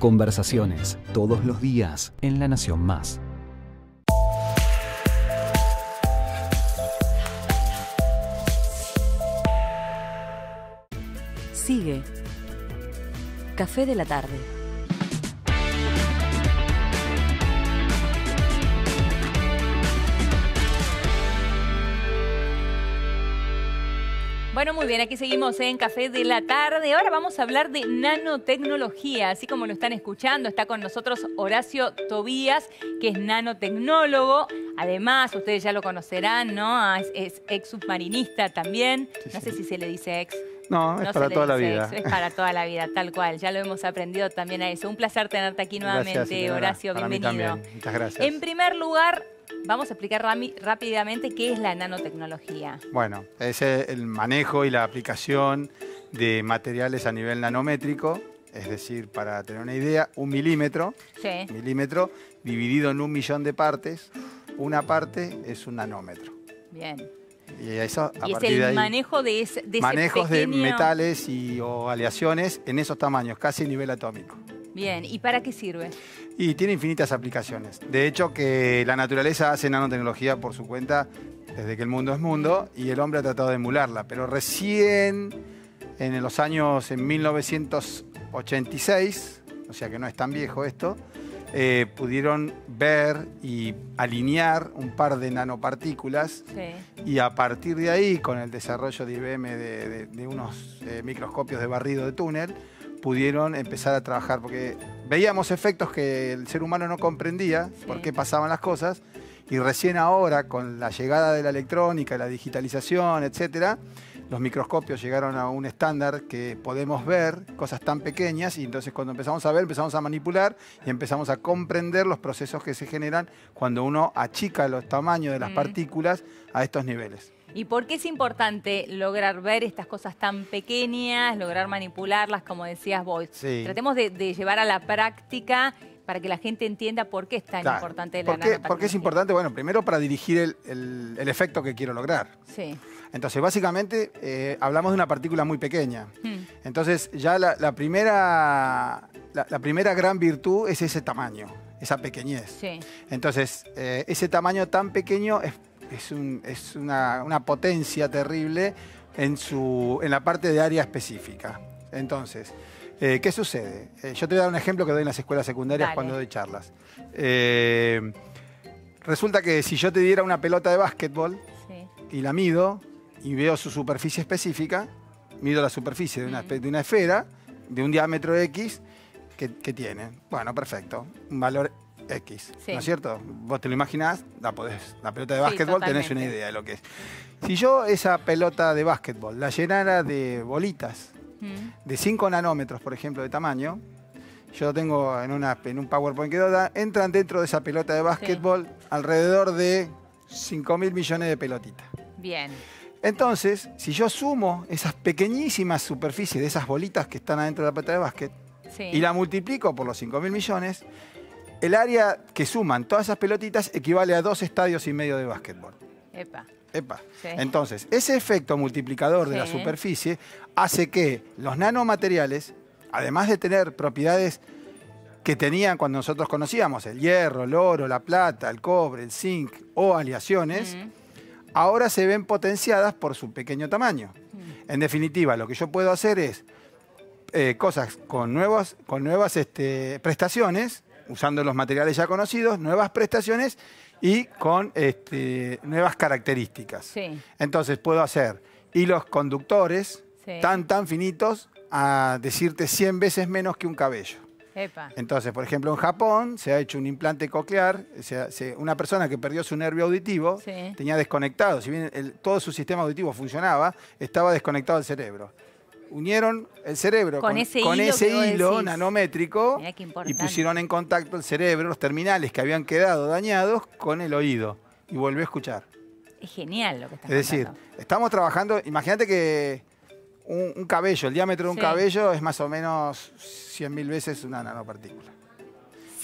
Conversaciones todos los días en La Nación Más. Sigue Café de la Tarde. Bueno, muy bien, aquí seguimos en Café de la Tarde. Ahora vamos a hablar de nanotecnología. Así como lo están escuchando, está con nosotros Horacio Tobías, que es nanotecnólogo. Además, ustedes ya lo conocerán, ¿no? Es ex submarinista también. Sí, no sé si se le dice ex. No, es para toda la vida. Eso, es para toda la vida, tal cual. Ya lo hemos aprendido también a eso. Un placer tenerte aquí nuevamente, gracias, Horacio. Bienvenido. Muchas gracias. En primer lugar, vamos a explicar rápidamente qué es la nanotecnología. Bueno, es el manejo y la aplicación de materiales a nivel nanométrico. Es decir, para tener una idea, un milímetro dividido en 1.000.000 de partes. Una parte es un nanómetro. Bien. Y, es el manejo de metales o aleaciones en esos tamaños, casi a nivel atómico. Bien, ¿y para qué sirve? Y tiene infinitas aplicaciones. De hecho, que la naturaleza hace nanotecnología por su cuenta desde que el mundo es mundo y el hombre ha tratado de emularla. Pero recién en los años 1986, o sea que no es tan viejo esto, pudieron ver y alinear un par de nanopartículas, sí, y a partir de ahí, con el desarrollo de IBM de unos microscopios de barrido de túnel, pudieron empezar a trabajar, porque veíamos efectos que el ser humano no comprendía, sí, por qué pasaban las cosas, y recién ahora, con la llegada de la electrónica, la digitalización, etcétera, los microscopios llegaron a un estándar que podemos ver cosas tan pequeñas, y entonces cuando empezamos a ver, empezamos a manipular y empezamos a comprender los procesos que se generan cuando uno achica los tamaños de las partículas a estos niveles. ¿Y por qué es importante lograr ver estas cosas tan pequeñas, lograr manipularlas, como decías vos? Sí. Tratemos de llevar a la práctica para que la gente entienda por qué es tan importante la nanotecnología. ¿Por qué es importante? Bueno, primero para dirigir el efecto que quiero lograr. Sí. Entonces, básicamente, hablamos de una partícula muy pequeña. Entonces, ya la primera gran virtud es ese tamaño, esa pequeñez. Sí. Entonces, ese tamaño tan pequeño es una potencia terrible en la parte de área específica. Entonces, ¿qué sucede? Yo te voy a dar un ejemplo que doy en las escuelas secundarias cuando doy charlas. Resulta que si yo te diera una pelota de básquetbol, sí, y la mido y veo su superficie específica, mido la superficie de una esfera de un diámetro X que tiene. Bueno, perfecto. Un valor X, sí, ¿no es cierto? Vos te lo imaginás, la pelota de básquetbol, sí, tenés una idea de lo que es. Si yo esa pelota de básquetbol la llenara de bolitas de 5 nanómetros, por ejemplo, de tamaño, yo lo tengo en un PowerPoint que da, entran dentro de esa pelota de básquetbol, sí, alrededor de 5.000 millones de pelotitas. Bien. Entonces, si yo sumo esas pequeñísimas superficies de esas bolitas que están adentro de la pelota de básquet, sí, y la multiplico por los 5.000 millones, el área que suman todas esas pelotitas equivale a 2 estadios y medio de básquetbol. Epa. Epa. Sí. Entonces, ese efecto multiplicador de, sí, la superficie hace que los nanomateriales, además de tener propiedades que tenían cuando nosotros conocíamos el hierro, el oro, la plata, el cobre, el zinc o aleaciones, ahora se ven potenciadas por su pequeño tamaño. En definitiva, lo que yo puedo hacer es cosas con nuevas prestaciones, usando los materiales ya conocidos, nuevas prestaciones y con nuevas características. Sí. Entonces puedo hacer hilos conductores, sí, tan finitos, a decirte 100 veces menos que un cabello. Epa. Entonces, por ejemplo, en Japón se ha hecho un implante coclear. O sea, una persona que perdió su nervio auditivo, sí, tenía desconectado, si bien todo su sistema auditivo funcionaba, estaba desconectado del cerebro. Unieron el cerebro con ese hilo nanométrico y pusieron en contacto el cerebro, los terminales que habían quedado dañados, con el oído. Y volvió a escuchar. Es genial lo que estás contando. Es decir, estamos trabajando. Imagínate que un cabello, el diámetro de un, sí, cabello es más o menos 100.000 veces una nanopartícula.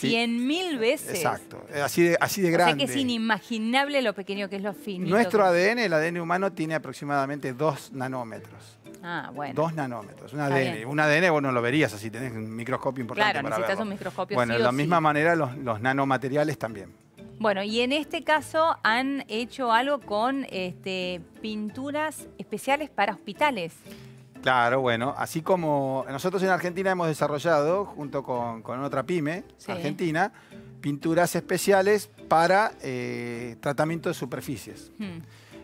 100.000 veces. Exacto, así de grande. O sea que es inimaginable lo pequeño que es lo finito. Nuestro ADN, el ADN humano, tiene aproximadamente 2 nanómetros. Ah, bueno. 2 nanómetros. Un ADN. Un ADN vos no lo verías así, tenés un microscopio importante para verlo. Claro, necesitas un microscopio. Bueno, de la misma manera los nanomateriales también. Bueno, y en este caso han hecho algo con pinturas especiales para hospitales. Claro, bueno, así como nosotros en Argentina hemos desarrollado, junto con otra pyme argentina, pinturas especiales para tratamiento de superficies.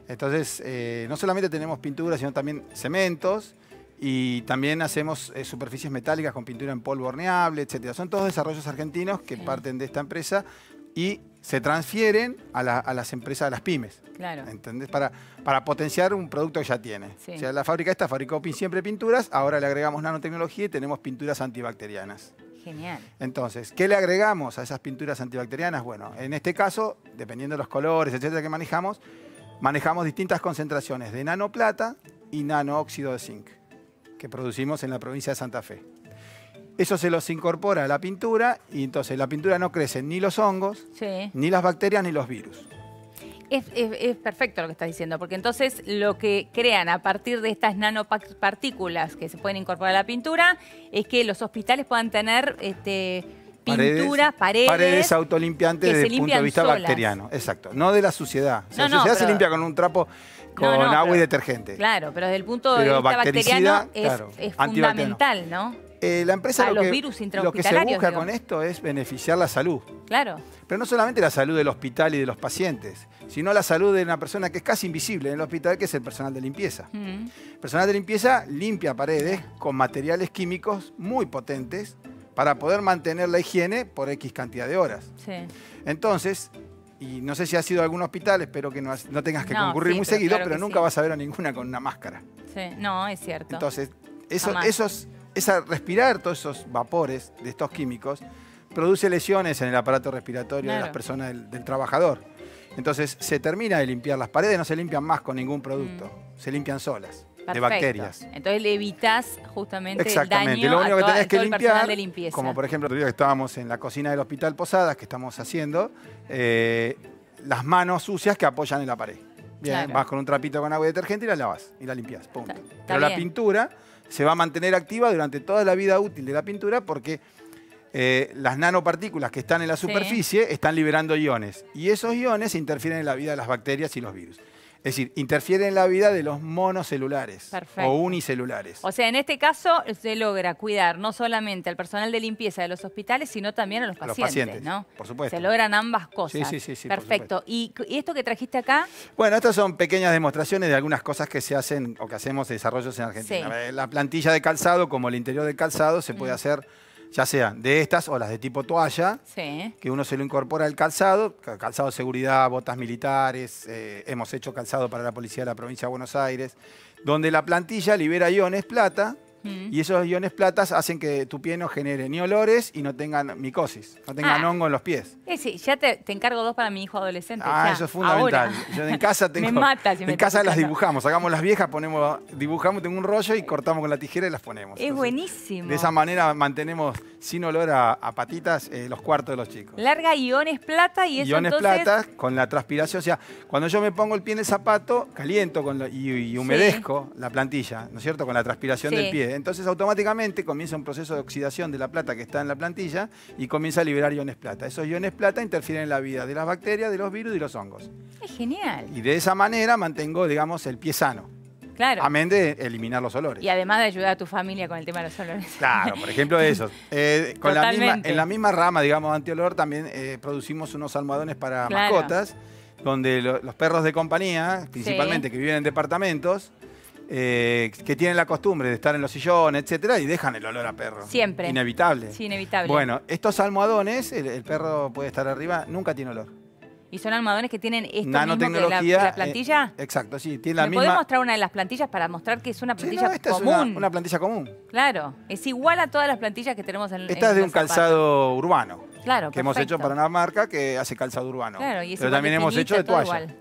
Entonces, no solamente tenemos pinturas, sino también cementos y también hacemos superficies metálicas con pintura en polvo horneable, etc. Son todos desarrollos argentinos que parten de esta empresa y se transfieren a las empresas, a las pymes. Claro. ¿Entendés? Para potenciar un producto que ya tiene. Sí. O sea, la fábrica esta fabricó siempre pinturas, ahora le agregamos nanotecnología y tenemos pinturas antibacterianas. Genial. Entonces, ¿qué le agregamos a esas pinturas antibacterianas? Bueno, en este caso, dependiendo de los colores, etcétera, que manejamos, manejamos distintas concentraciones de nanoplata y nanoóxido de zinc que producimos en la provincia de Santa Fe. Eso se los incorpora a la pintura y entonces la pintura no crece ni los hongos, ni las bacterias, ni los virus. Es perfecto lo que estás diciendo, porque entonces lo que crean a partir de estas nanopartículas que se pueden incorporar a la pintura es que los hospitales puedan tener pinturas, paredes autolimpiantes desde el punto de vista bacteriano. Exacto, no de la suciedad. O sea, la suciedad se limpia con un trapo, con agua y detergente. Claro, pero desde el punto de vista bacteriano es fundamental, ¿no? La empresa lo que se busca con esto es beneficiar la salud. Claro. Pero no solamente la salud del hospital y de los pacientes, sino la salud de una persona que es casi invisible en el hospital, que es el personal de limpieza. El personal de limpieza limpia paredes con materiales químicos muy potentes para poder mantener la higiene por X cantidad de horas. Entonces, y no sé si has ido a algún hospital, espero que no tengas que concurrir muy seguido, claro, pero nunca vas a ver a ninguna con una máscara. No, es cierto. Entonces, respirar todos esos vapores de estos químicos produce lesiones en el aparato respiratorio de las personas, del trabajador. Entonces se termina de limpiar las paredes, no se limpian más con ningún producto, se limpian solas, de bacterias. Entonces le evitas justamente el daño lo único que tenés que limpiar, de limpieza. Como por ejemplo, el día que estábamos en la cocina del Hospital Posadas, que estamos haciendo, las manos sucias que apoyan en la pared. Bien, vas con un trapito con agua y detergente y la lavas y la limpias, punto. Pero la pintura se va a mantener activa durante toda la vida útil de la pintura porque las nanopartículas que están en la superficie están liberando iones. Y esos iones interfieren en la vida de las bacterias y los virus. Es decir, interfieren en la vida de los monocelulares o unicelulares. O sea, en este caso se logra cuidar no solamente al personal de limpieza de los hospitales, sino también a los pacientes, ¿no? Por supuesto. Se logran ambas cosas. Sí, perfecto. ¿Y esto que trajiste acá? Bueno, estas son pequeñas demostraciones de algunas cosas que se hacen o que hacemos de desarrollos en Argentina. La plantilla de calzado, como el interior del calzado, se puede hacer ya sean de estas o las de tipo toalla, que uno se lo incorpora al calzado, calzado de seguridad, botas militares, hemos hecho calzado para la policía de la provincia de Buenos Aires, donde la plantilla libera iones plata y esos iones platas hacen que tu pie no genere ni olores y no tengan micosis, no tengan hongo en los pies. Sí, ya te encargo 2 para mi hijo adolescente. Ya, eso es fundamental. Yo en casa tengo, me mata si me en casa buscando. Las dibujamos, sacamos las viejas, dibujamos, tengo un rollo y cortamos con la tijera y las ponemos. Es buenísimo. De esa manera mantenemos sin olor a patitas los cuartos de los chicos. Larga iones plata y eso iones entonces... plata con la transpiración. O sea, cuando yo me pongo el pie en el zapato, caliento y humedezco la plantilla, ¿no es cierto? Con la transpiración del pie. Entonces automáticamente comienza un proceso de oxidación de la plata que está en la plantilla y comienza a liberar iones plata. Esos iones plata interfieren en la vida de las bacterias, de los virus y los hongos. ¡Es genial! Y de esa manera mantengo, digamos, el pie sano. Claro. Amén de eliminar los olores. Y además de ayudar a tu familia con el tema de los olores. Claro, por ejemplo esos. En la misma rama, digamos, antiolor, también producimos unos almohadones para mascotas, donde los perros de compañía, principalmente que viven en departamentos, que tienen la costumbre de estar en los sillones, etcétera, y dejan el olor a perro. Siempre. Inevitable. Sí, inevitable. Bueno, estos almohadones, el perro puede estar arriba, nunca tiene olor. ¿Y son almohadones que tienen esto mismo que la plantilla? Exacto, sí. Tiene la misma... ¿Podés mostrar una de las plantillas para mostrar que es una plantilla común? Es una plantilla común. Claro, es igual a todas las plantillas que tenemos en el Esta es de un calzado urbano. Claro, que hemos hecho para una marca que hace calzado urbano. Claro, y pero también hemos hecho de toalla. Igual.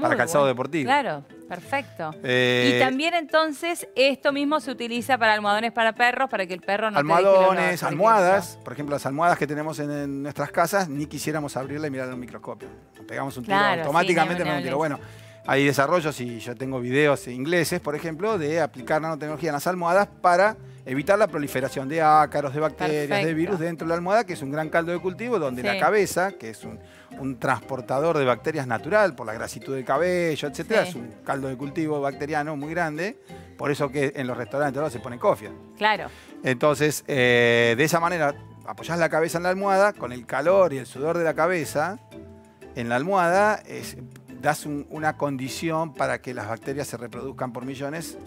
Para calzado deportivo. Claro, perfecto. Y también entonces esto mismo se utiliza para almohadones para perros, para que el perro no almohadones, almohadas, por ejemplo las almohadas que tenemos en nuestras casas, ni quisiéramos abrirla y mirar en un microscopio. Pegamos un tiro, automáticamente. Bueno, Hay desarrollos, y yo tengo videos ingleses, por ejemplo, de aplicar nanotecnología en las almohadas para evitar la proliferación de ácaros, de bacterias, perfecto, de virus dentro de la almohada, que es un gran caldo de cultivo, donde sí, la cabeza, que es un transportador de bacterias natural por la grasitud del cabello, etcétera, sí, es un caldo de cultivo bacteriano muy grande, por eso que en los restaurantes ahora se pone cofia. Claro. Entonces, de esa manera, apoyás la cabeza en la almohada, con el calor y el sudor de la cabeza en la almohada, das una condición para que las bacterias se reproduzcan por millones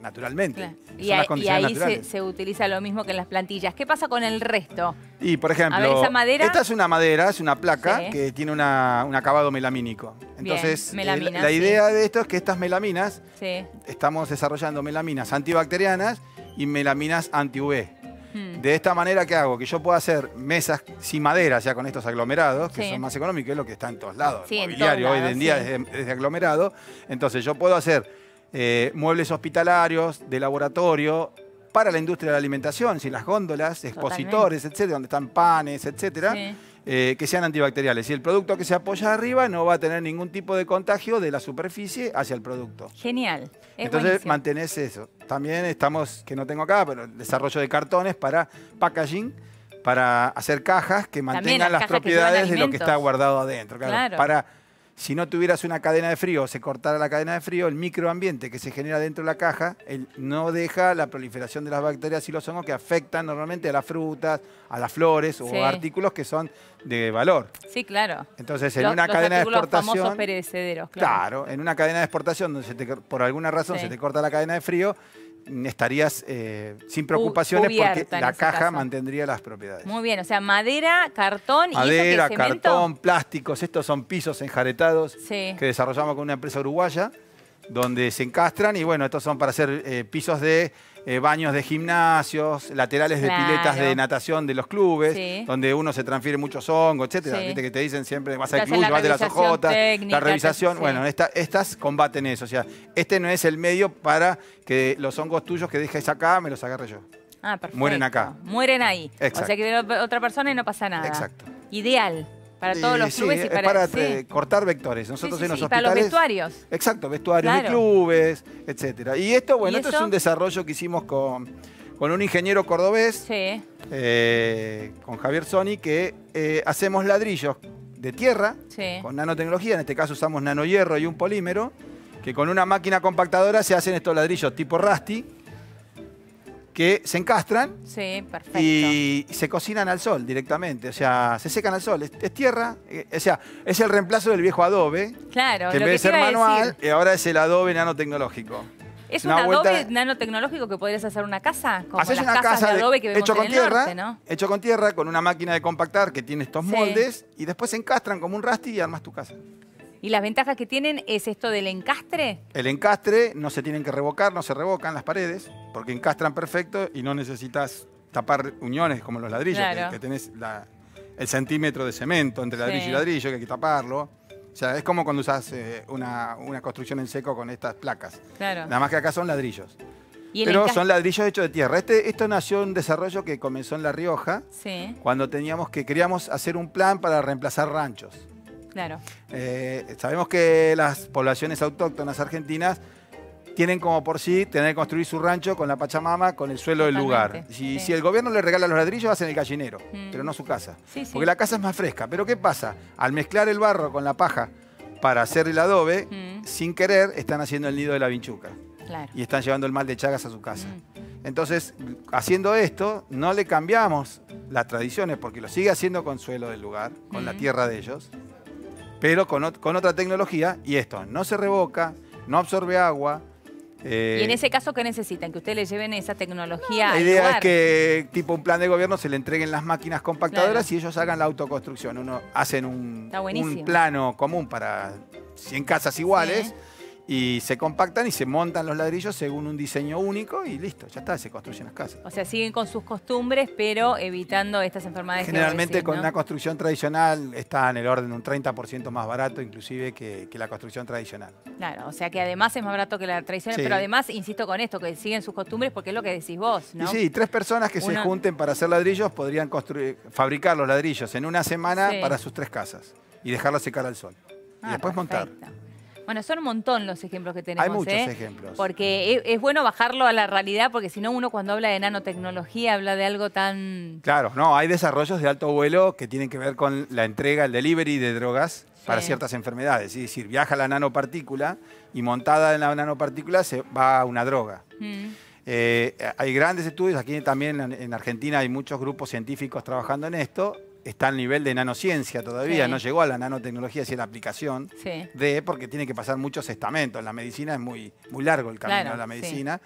naturalmente. Claro. Y ahí se utiliza lo mismo que en las plantillas. ¿Qué pasa con el resto? Y, por ejemplo, a ver, ¿esa madera? Esta es una madera, es una placa, sí, que tiene un acabado melamínico. Entonces, bien, melamina, la idea, sí, de esto es que estas melaminas, sí, estamos desarrollando melaminas antibacterianas y melaminas anti-UV. De esta manera, ¿qué hago? Que yo pueda hacer mesas sin madera, ya con estos aglomerados, que sí, son más económicos, es lo que está en todos lados. Sí, el mobiliario hoy en día, sí, es de aglomerado. Entonces, yo puedo hacer muebles hospitalarios, de laboratorio, para la industria de la alimentación, sin las góndolas, expositores, totalmente, etcétera, donde están panes, etcétera, sí, que sean antibacteriales. Y el producto que se apoya arriba no va a tener ningún tipo de contagio de la superficie hacia el producto. Genial. Entonces, buenísimo, mantenés eso. También estamos, que no tengo acá, pero desarrollo de cartones para packaging, para hacer cajas que mantengan las propiedades de lo que está guardado adentro. Claro, claro. Para, si no tuvieras una cadena de frío, se cortara la cadena de frío, el microambiente que se genera dentro de la caja no deja la proliferación de las bacterias y los hongos que afectan normalmente a las frutas, a las flores o sí, artículos que son de valor. Sí, claro. Entonces, en una cadena de exportación... famosos perecederos, claro. Claro, en una cadena de exportación donde por alguna razón, sí, se te corta la cadena de frío, estarías sin preocupaciones porque la caja mantendría las propiedades. Muy bien, o sea, madera, cartón y madera, cartón, plásticos. Estos son pisos enjaretados, sí, que desarrollamos con una empresa uruguaya, donde se encastran y bueno, estos son para hacer pisos de baños de gimnasios, laterales de, claro, piletas de natación de los clubes, sí, donde uno se transfiere muchos hongos, etcétera. Sí. Viste que te dicen siempre, vas al club, vas de las ojotas, la revisación. Sí. Bueno, estas combaten eso. O sea, este no es el medio para que los hongos tuyos que dejes acá me los agarre yo. Ah, perfecto. Mueren acá. Mueren ahí. Exacto. O sea, que viene otra persona y no pasa nada. Exacto. Ideal. Para todos los clubes, sí, y para sí, cortar vectores. Nosotros en los hospitales, para los vestuarios. Exacto, vestuarios, claro, de clubes, etcétera. Y esto, bueno, esto es un desarrollo que hicimos con un ingeniero cordobés, sí, con Javier Zoni, que hacemos ladrillos de tierra, sí, con nanotecnología. En este caso usamos nanohierro y un polímero, que con una máquina compactadora se hacen estos ladrillos tipo Rusty, que se encastran, sí, perfecto, y se cocinan al sol directamente. O sea, se secan al sol. Es tierra. O sea, es el reemplazo del viejo adobe. Claro, que en vez de ser manual, ahora es el adobe nanotecnológico. ¿Es un adobe nanotecnológico que podrías hacer una casa? Como haces una casa de adobe que vemos hecho con tierra, ¿no? Hecho con tierra, con una máquina de compactar que tiene estos, sí, moldes, y después se encastran como un Rusty y armas tu casa. ¿Y las ventajas que tienen es esto del encastre? El encastre, no se tienen que revocar, no se revocan las paredes, porque encastran perfecto y no necesitas tapar uniones como los ladrillos, claro, que tenés el centímetro de cemento entre ladrillo, sí, y ladrillo, que hay que taparlo. O sea, es como cuando usás una construcción en seco con estas placas. Claro. Nada más que acá son ladrillos. Pero son ladrillos hechos de tierra. Esto nació un desarrollo que comenzó en La Rioja, sí, cuando queríamos hacer un plan para reemplazar ranchos. Claro. Sabemos que las poblaciones autóctonas argentinas tienen como por sí tener que construir su rancho con la Pachamama, con el suelo del lugar. Sí. Si el gobierno le regala los ladrillos, hacen el gallinero, pero no su casa. Sí, sí. Porque la casa es más fresca. Pero ¿qué pasa? Al mezclar el barro con la paja para hacer el adobe, sin querer están haciendo el nido de la vinchuca. Claro. Y están llevando el mal de Chagas a su casa. Entonces, haciendo esto, no le cambiamos las tradiciones, porque lo sigue haciendo con suelo del lugar, con la tierra de ellos, pero con otra tecnología, y esto no se revoca, no absorbe agua. ¿Y en ese caso qué necesitan? ¿Que ustedes le lleven esa tecnología al lugar? La idea es que, tipo un plan de gobierno, se le entreguen las máquinas compactadoras, claro, y ellos hagan la autoconstrucción. Hacen un plano común para 100 casas iguales, sí, y se compactan y se montan los ladrillos según un diseño único y listo, ya está, se construyen las casas. O sea, siguen con sus costumbres, pero evitando estas enfermedades. Generalmente con una construcción tradicional está en el orden de un 30% más barato inclusive que la construcción tradicional. Claro, o sea que además es más barato que la tradicional, sí, pero además, insisto con esto, que siguen sus costumbres porque es lo que decís vos, ¿no? Y sí, 3 personas que se junten para hacer ladrillos podrían fabricar los ladrillos en una semana, sí, para sus 3 casas y dejarlas secar al sol. Y después montar. Bueno, son un montón los ejemplos que tenemos. Hay muchos ejemplos. Porque es bueno bajarlo a la realidad, porque si no uno cuando habla de nanotecnología habla de algo tan... Claro, no, hay desarrollos de alto vuelo que tienen que ver con la entrega, el delivery de drogas para ciertas enfermedades. Es decir, viaja la nanopartícula y montada en la nanopartícula se va a una droga. Mm. Hay grandes estudios, aquí también en Argentina hay muchos grupos científicos trabajando en esto. Está al nivel de nanociencia todavía, no llegó a la nanotecnología, es decir, la aplicación porque tiene que pasar muchos estamentos. La medicina es muy largo el camino de la medicina,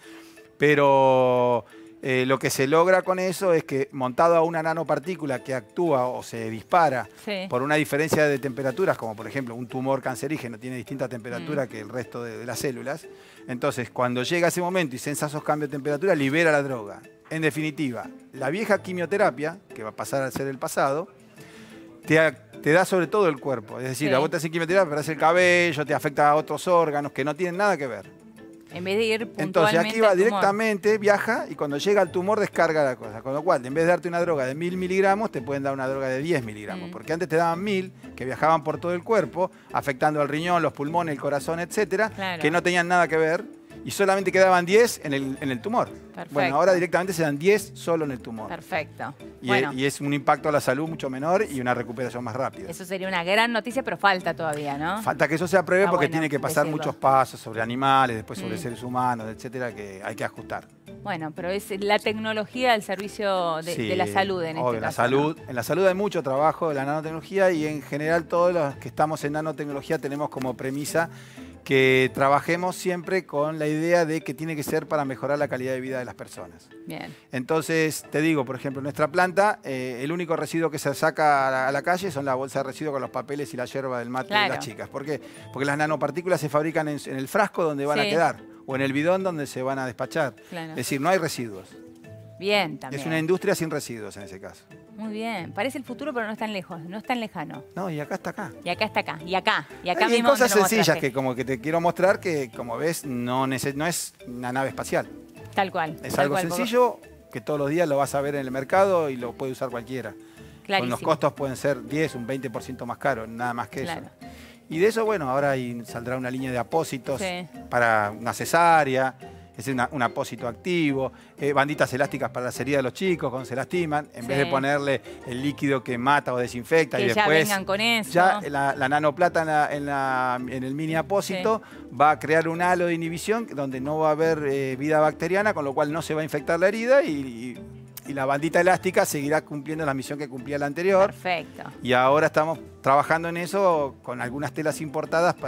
pero lo que se logra con eso es que montado a una nanopartícula que actúa o se dispara por una diferencia de temperaturas, como por ejemplo un tumor cancerígeno tiene distinta temperatura que el resto de las células, entonces cuando llega ese momento y sensa esos cambios de temperatura, libera la droga. En definitiva, la vieja quimioterapia, que va a pasar a ser el pasado, te da sobre todo el cuerpo. Es decir, a vos te hacen quimioterapia, perdés el cabello, te afecta a otros órganos que no tienen nada que ver. En vez de ir puntualmente entonces aquí va directamente, viaja, y cuando llega al tumor descarga la cosa. Con lo cual, en vez de darte una droga de 1000 miligramos, te pueden dar una droga de 10 miligramos. Porque antes te daban 1000, que viajaban por todo el cuerpo, afectando al riñón, los pulmones, el corazón, etcétera, que no tenían nada que ver. Y solamente quedaban 10 en el tumor. Perfecto. Bueno, ahora directamente se dan 10 solo en el tumor. Perfecto. Y es un impacto a la salud mucho menor y una recuperación más rápida. Eso sería una gran noticia, pero falta todavía, ¿no? Falta que eso se apruebe porque tiene que pasar muchos pasos sobre animales, después sobre seres humanos, etcétera, que hay que ajustar. Bueno, pero es la tecnología al servicio de la salud en este caso. En la salud hay mucho trabajo de la nanotecnología y en general todos los que estamos en nanotecnología tenemos como premisa que trabajemos siempre con la idea de que tiene que ser para mejorar la calidad de vida de las personas. Bien. Entonces, te digo, por ejemplo, en nuestra planta, el único residuo que se saca a la calle son las bolsas de residuos con los papeles y la yerba del mate de las chicas. ¿Por qué? Porque las nanopartículas se fabrican en el frasco donde van a quedar o en el bidón donde se van a despachar. Claro. Es decir, no hay residuos. Bien, también. Es una industria sin residuos en ese caso. Muy bien. Parece el futuro, pero no es tan lejos, no es tan lejano. No, y acá está acá. Y acá está acá. Y acá. Y acá mismo. Hay cosas sencillas que como que te quiero mostrar que, como ves, no es una nave espacial. Tal cual. Es algo sencillo que todos los días lo vas a ver en el mercado y lo puede usar cualquiera. Clarísimo. Con los costos pueden ser 10, un 20% más caro, nada más que eso. Y de eso, bueno, ahora saldrá una línea de apósitos para una cesárea. Es un apósito activo, banditas elásticas para las heridas de los chicos cuando se lastiman, en vez de ponerle el líquido que mata o desinfecta que y después... ya vengan con eso. Ya la nanoplata en el mini apósito va a crear un halo de inhibición donde no va a haber vida bacteriana, con lo cual no se va a infectar la herida y la bandita elástica seguirá cumpliendo la misión que cumplía la anterior. Perfecto. Y ahora estamos trabajando en eso con algunas telas importadas para...